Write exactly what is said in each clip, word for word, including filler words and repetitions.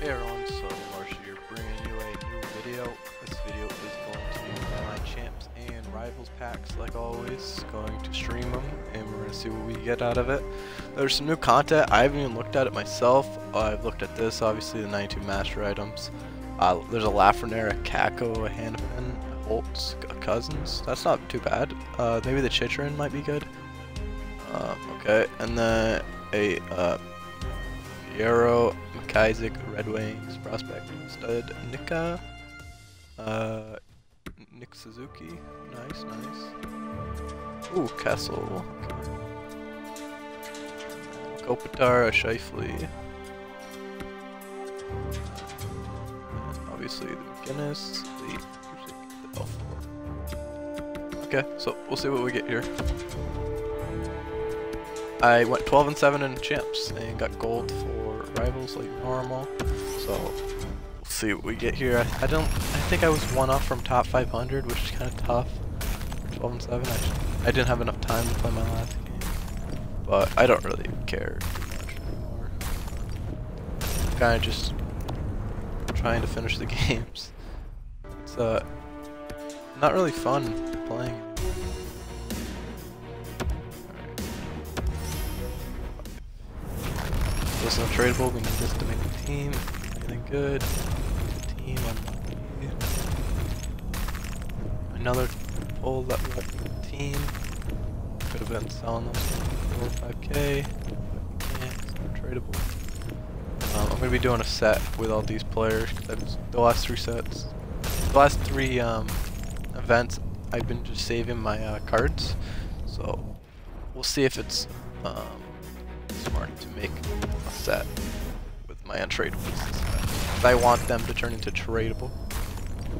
Aaron, so Marcia here bringing you a new video. This video is going to be my champs and rivals packs like always. Going to stream them and we're going to see what we get out of it. There's some new content. I haven't even looked at it myself. I've looked at this, obviously, the ninety-two master items. Uh, there's a Lafreniere, a Kako, a Hanneman, Oltz, a Cousins. That's not too bad. Uh, maybe the Chitrin might be good. Uh, okay, and then a uh, Yarrow, McIsaac, Red Wings, Prospect, Stud, Nika, uh, Nick Suzuki, nice, nice. Ooh, Kessel, okay. Kopitar, a Scheifele, and obviously the McGinnis, the, the Belfort. Okay, so we'll see what we get here. I went twelve and seven in champs and got gold for rivals like normal, so we'll see what we get here. I, I don't, I think I was one off from top five hundred, which is kind of tough. twelve and seven, I, just, I didn't have enough time to play my last game, but I don't really care too much anymore. Kind of just trying to finish the games. It's uh, not really fun playing. This is untradeable, we need this to make the team. Everything good. The team on another pull that we got for the team. Could have been selling them for four or five K, but can't, it's untradeable. Um, I'm gonna be doing a set with all these players. The last three sets. The last three um events I've been just saving my uh, cards. So we'll see if it's um smart to make a set with my untradables. I want them to turn into tradable,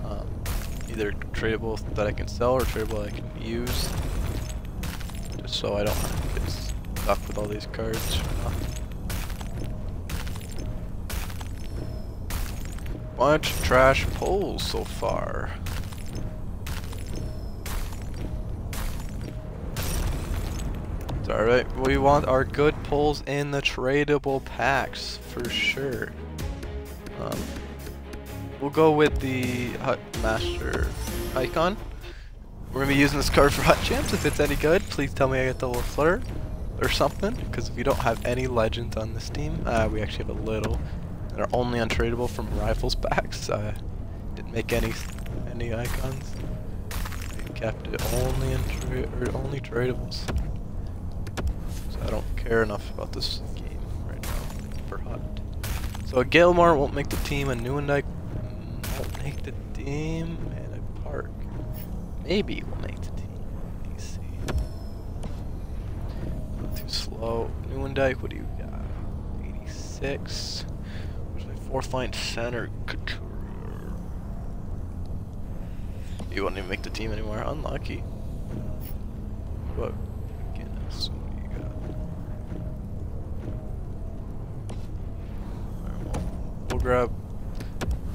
um, either tradable that I can sell or tradable that I can use, just so I don't have to get stuck with all these cards for nothing. Bunch of trash pulls so far. Alright, we want our good pulls in the tradable packs for sure. Um, we'll go with the H U T Master icon. We're going to be using this card for H U T Champs. If it's any good, please tell me I get the LaFleur or something, because if you don't have any legends on this team, uh, we actually have a little. They're only untradeable from rifles packs. Uh, didn't make any any icons. I kept it only, in tra or only tradables. I don't care enough about this game right now for H U T. So Gilmore won't make the team, and Newendike won't make the team, and a Park maybe will make the team. Let me see. Not too slow. Newendike, what do you got? eighty-six. Where's my fourth line center? You won't even make the team anymore. Unlucky. But grab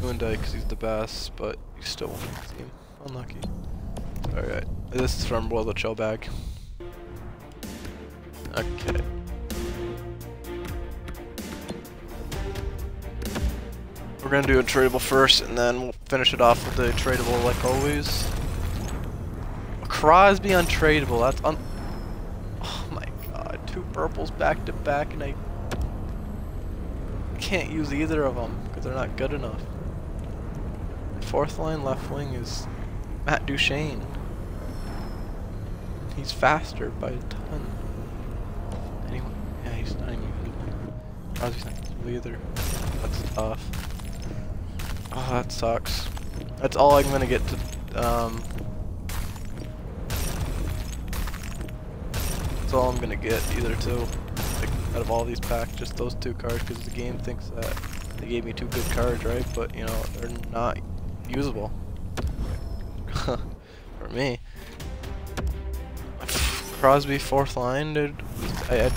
Newendike because he's the best, but you still won't make the team. Unlucky. Alright, this is from Boil the Chell bag. Okay. We're gonna do a tradable first, and then we'll finish it off with a tradable like always. A Crosby untradeable, that's un- oh my god, two purples back to back, and I can't use either of them because they're not good enough. Fourth line left wing is Matt Duchesne. He's faster by a ton. Anyway, yeah, he's not even good. Crosby's not good either. That's tough. Oh, that sucks. That's all I'm gonna get to. Um, that's all I'm gonna get either two. Out of all these packs, just those two cards, because the game thinks that they gave me two good cards, right? But you know, they're not usable for me. Crosby fourth line, dude. I, I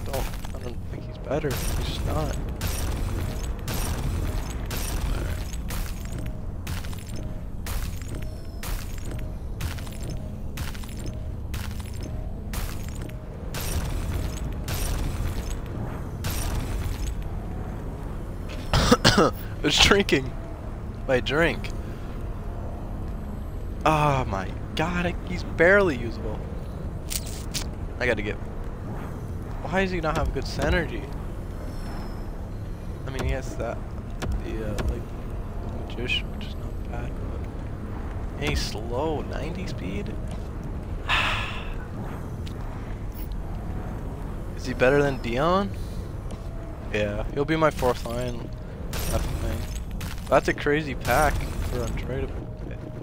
don't, I don't think he's better. He's just not. It's drinking my drink. Oh my god, he's barely usable. I gotta get... Why does he not have good synergy? I mean, he has that, the, uh, like, magician, which is not bad, but... And he's slow, ninety speed? Is he better than Dion? Yeah, he'll be my fourth line. Definitely. That's a crazy pack for untradeable.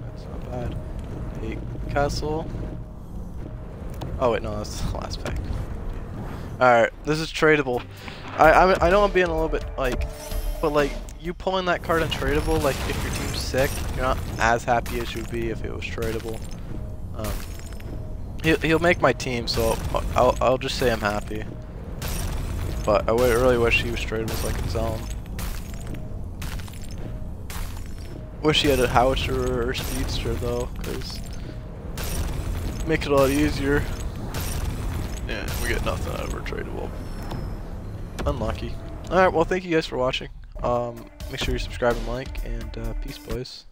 That's not bad. Eight Castle. Oh wait, no, that's the last pack. Alright, this is tradeable. I, I I know I'm being a little bit like, but like you pulling that card untradeable, like if your team's sick, you're not as happy as you'd be if it was tradeable. Um, He'll, he'll make my team, so I'll, I'll, I'll just say I'm happy. But I really wish he was tradable so I could sell him. Wish he had a howitzer or speedster though, because make it a lot easier. Yeah, we get nothing out of our tradable. Unlucky. Alright, well thank you guys for watching. Um, make sure you subscribe and like, and uh, peace boys.